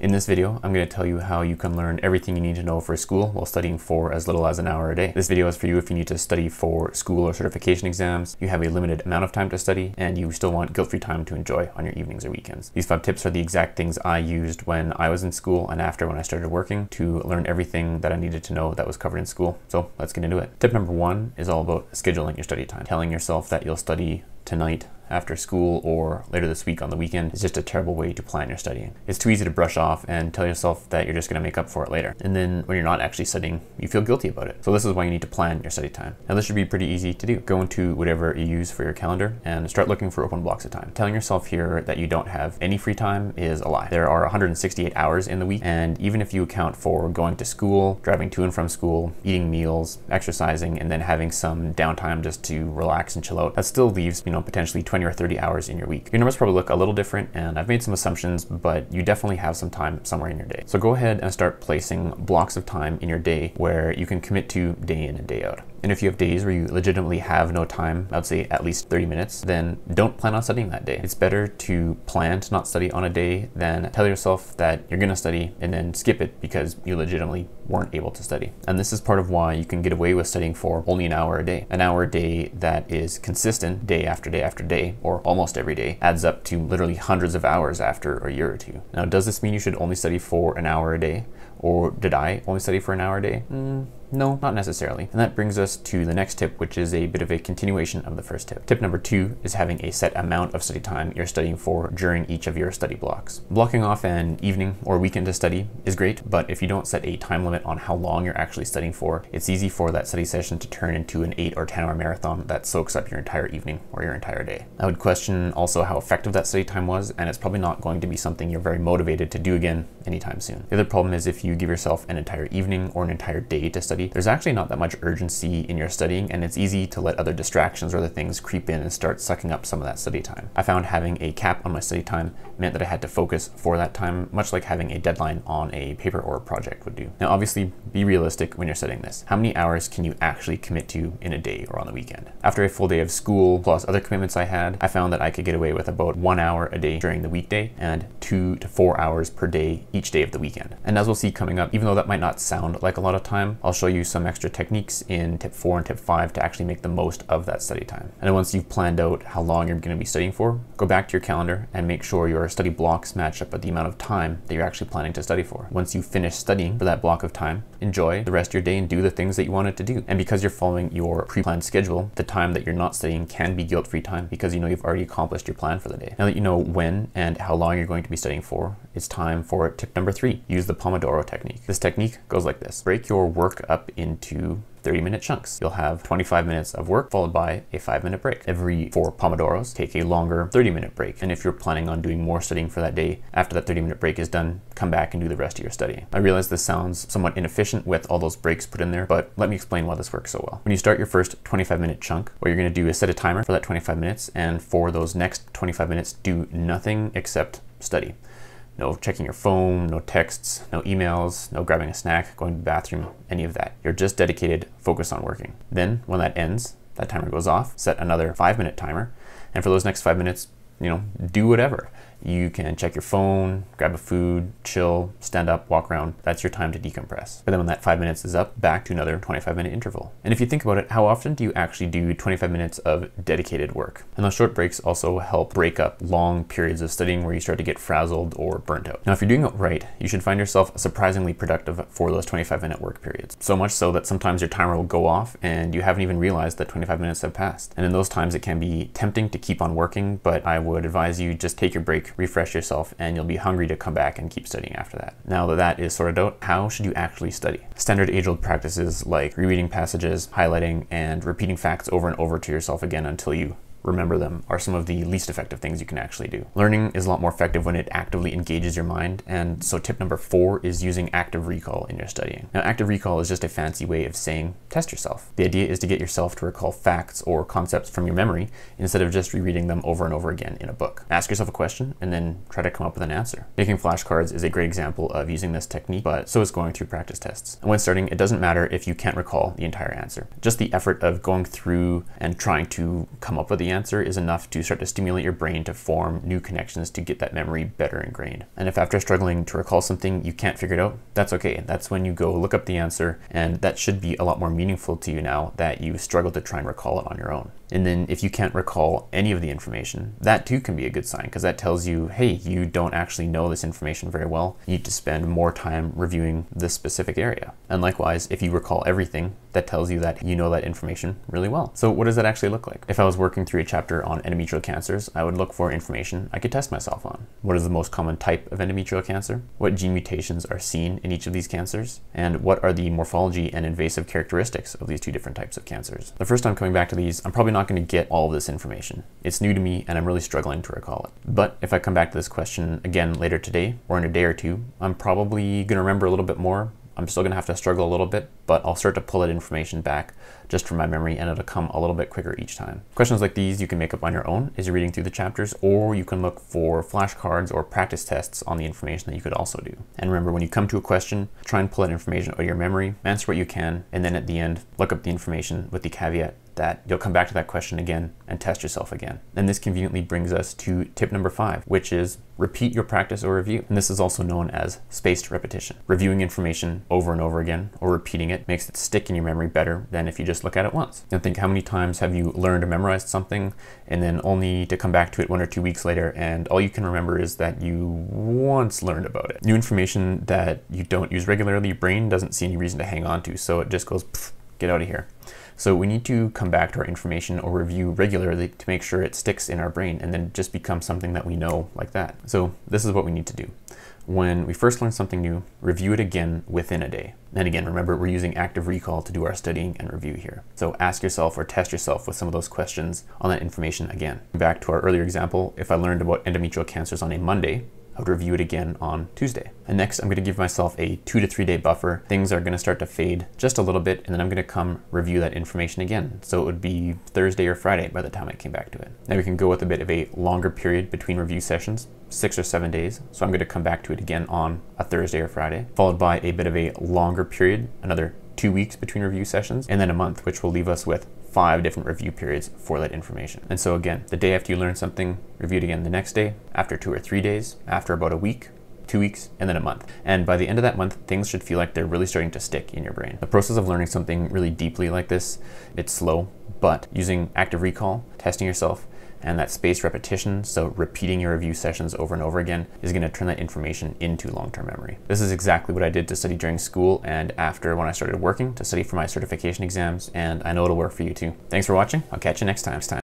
In this video, I'm going to tell you how you can learn everything you need to know for school while studying for as little as an hour a day. This video is for you if you need to study for school or certification exams, you have a limited amount of time to study, and you still want guilt-free time to enjoy on your evenings or weekends. These 5 tips are the exact things I used when I was in school and after when I started working to learn everything that I needed to know that was covered in school. So let's get into it. Tip number 1 is all about scheduling your study time. Telling yourself that you'll study tonight, after school, or later this week on the weekend is just a terrible way to plan your studying. It's too easy to brush off and tell yourself that you're just going to make up for it later. And then when you're not actually studying, you feel guilty about it. So this is why you need to plan your study time. Now this should be pretty easy to do. Go into whatever you use for your calendar and start looking for open blocks of time. Telling yourself here that you don't have any free time is a lie. There are 168 hours in the week, and even if you account for going to school, driving to and from school, eating meals, exercising, and then having some downtime just to relax and chill out, that still leaves, potentially 20 or 30 hours in your week. Your numbers probably look a little different, and I've made some assumptions, but you definitely have some time somewhere in your day. So go ahead and start placing blocks of time in your day where you can commit to day in and day out. And if you have days where you legitimately have no time, I'd say at least 30 minutes, then don't plan on studying that day. It's better to plan to not study on a day than tell yourself that you're going to study and then skip it because you legitimately weren't able to study. And this is part of why you can get away with studying for only an hour a day. An hour a day that is consistent day after day after day, or almost every day, adds up to literally hundreds of hours after a year or two. Now, does this mean you should only study for an hour a day? Or did I only study for an hour a day? No, not necessarily. And that brings us to the next tip, which is a bit of a continuation of the first tip. Tip number 2 is having a set amount of study time you're studying for during each of your study blocks. Blocking off an evening or weekend to study is great, but if you don't set a time limit on how long you're actually studying for, it's easy for that study session to turn into an 8 or 10-hour marathon that soaks up your entire evening or your entire day. I would question also how effective that study time was, and it's probably not going to be something you're very motivated to do again anytime soon. The other problem is if you give yourself an entire evening or an entire day to study, there's actually not that much urgency in your studying, and it's easy to let other distractions or other things creep in and start sucking up some of that study time. I found having a cap on my study time meant that I had to focus for that time, much like having a deadline on a paper or a project would do. Now, obviously, be realistic when you're setting this. How many hours can you actually commit to in a day or on the weekend? After a full day of school plus other commitments I had, I found that I could get away with about 1 hour a day during the weekday and 2 to 4 hours per day each day of the weekend. And as we'll see coming up, even though that might not sound like a lot of time, I'll show you some extra techniques in tip 4 and tip 5 to actually make the most of that study time. And then once you've planned out how long you're going to be studying for, go back to your calendar and make sure your study blocks match up with the amount of time that you're actually planning to study for. Once you finish studying for that block of time, enjoy the rest of your day and do the things that you wanted to do. And because you're following your pre-planned schedule, the time that you're not studying can be guilt-free time because you know you've already accomplished your plan for the day. Now that you know when and how long you're going to be studying for, it's time for tip number 3. Use the Pomodoro technique. This technique goes like this. Break your work up into 30-minute chunks. You'll have 25 minutes of work followed by a 5-minute break. Every 4 Pomodoros, take a longer 30-minute break. And if you're planning on doing more studying for that day, after that 30-minute break is done, come back and do the rest of your studying. I realize this sounds somewhat inefficient with all those breaks put in there, but let me explain why this works so well. When you start your first 25-minute chunk, what you're going to do is set a timer for that 25 minutes, and for those next 25 minutes, do nothing except study. No checking your phone, no texts, no emails, no grabbing a snack, going to the bathroom, any of that. You're just dedicated, focused on working. Then when that ends, that timer goes off, set another 5-minute timer. And for those next 5 minutes, do whatever. You can check your phone, grab a food, chill, stand up, walk around. That's your time to decompress. But then when that 5 minutes is up, back to another 25-minute interval. And if you think about it, how often do you actually do 25 minutes of dedicated work? And those short breaks also help break up long periods of studying where you start to get frazzled or burnt out. Now, if you're doing it right, you should find yourself surprisingly productive for those 25-minute work periods. So much so that sometimes your timer will go off and you haven't even realized that 25 minutes have passed. And in those times, it can be tempting to keep on working, but I would advise you just take your break, refresh yourself, and you'll be hungry to come back and keep studying after that. Now that that is sorted out, how should you actually study? Standard age-old practices like rereading passages, highlighting, and repeating facts over and over to yourself again until you remember them are some of the least effective things you can actually do. Learning is a lot more effective when it actively engages your mind, and so tip number 4 is using active recall in your studying. Now, active recall is just a fancy way of saying test yourself. The idea is to get yourself to recall facts or concepts from your memory instead of just rereading them over and over again in a book. Ask yourself a question and then try to come up with an answer. Making flashcards is a great example of using this technique, but so is going through practice tests. And when starting, it doesn't matter if you can't recall the entire answer. Just the effort of going through and trying to come up with the the answer is enough to start to stimulate your brain to form new connections to get that memory better ingrained. And if after struggling to recall something you can't figure it out, that's okay. That's when you go look up the answer, and that should be a lot more meaningful to you now that you struggled to try and recall it on your own. And then if you can't recall any of the information, that too can be a good sign, because that tells you, hey, you don't actually know this information very well. You need to spend more time reviewing this specific area. And likewise, if you recall everything, that tells you that you know that information really well. So what does that actually look like? If I was working through a chapter on endometrial cancers, I would look for information I could test myself on. What is the most common type of endometrial cancer? What gene mutations are seen in each of these cancers? And what are the morphology and invasive characteristics of these two different types of cancers? The first time coming back to these, I'm probably not going to get all of this information. It's new to me and I'm really struggling to recall it. But if I come back to this question again later today or in a day or two, I'm probably going to remember a little bit more. I'm still going to have to struggle a little bit, but I'll start to pull that information back just from my memory, and it'll come a little bit quicker each time. Questions like these you can make up on your own as you're reading through the chapters, or you can look for flashcards or practice tests on the information that you could also do. And remember, when you come to a question, try and pull that information out of your memory, answer what you can, and then at the end, look up the information with the caveat that you'll come back to that question again and test yourself again. And this conveniently brings us to tip number 5, which is repeat your practice or review. And this is also known as spaced repetition. Reviewing information over and over again, or repeating it, makes it stick in your memory better than if you just look at it once. And think, how many times have you learned or memorized something and then only to come back to it 1 or 2 weeks later and all you can remember is that you once learned about it. New information that you don't use regularly, your brain doesn't see any reason to hang on to, so it just goes, pfft, get out of here. So we need to come back to our information or review regularly to make sure it sticks in our brain and then just becomes something that we know like that. So this is what we need to do. When we first learn something new, review it again within a day. And again, remember, we're using active recall to do our studying and review here. So ask yourself or test yourself with some of those questions on that information again. Back to our earlier example, if I learned about endometrial cancers on a Monday, I would review it again on Tuesday. And next, I'm going to give myself a 2 to 3 day buffer. Things are going to start to fade just a little bit, and then I'm going to come review that information again. So it would be Thursday or Friday by the time I came back to it. Now we can go with a bit of a longer period between review sessions, 6 or 7 days. So I'm going to come back to it again on a Thursday or Friday, followed by a bit of a longer period, another 2 weeks between review sessions, and then a month, which will leave us with 5 different review periods for that information. And so again, the day after you learn something, review it again the next day, after 2 or 3 days, after about a week, 2 weeks, and then a month. And by the end of that month, things should feel like they're really starting to stick in your brain. The process of learning something really deeply like this, it's slow, but using active recall, testing yourself, and that spaced repetition, so repeating your review sessions over and over again, is going to turn that information into long-term memory. This is exactly what I did to study during school and after when I started working to study for my certification exams, and I know it'll work for you too. Thanks for watching. I'll catch you next time.